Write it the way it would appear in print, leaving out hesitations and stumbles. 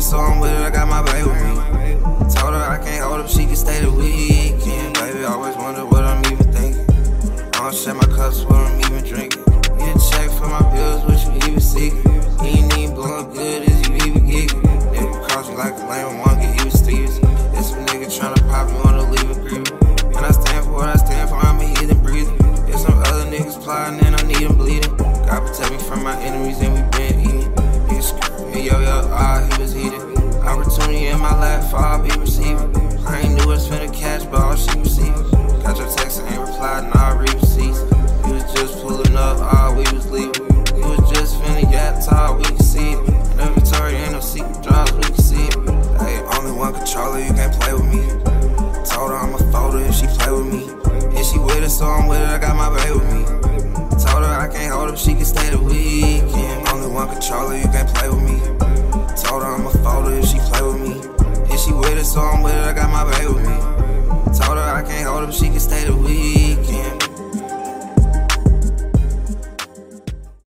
it, so I'm with it, I got my baby with me. Told her I can't hold up, she can stay the weekend. Baby, always wonder what I'm even thinking. I don't share my cups, what I'm even drinking. Get a check for my bills, what you even seeking. You ain't even blowing good, is you even gigging. Nigga cross me like a lame one, get even Steve's. There's some nigga tryna pop me on the leave agreement. When I stand for what I stand for, I'm a heathen breathing. There's some other niggas plotting and I need them bleeding. God protect me from my enemies and we been eating. Yo, he was heated. Opportunity in my life, I'll be receiving. I ain't knew it's finna catch, but all she received. Got your text, I ain't replied, and I read receipts. You was just pulling up, all we was leaving. You was just finna get tired, we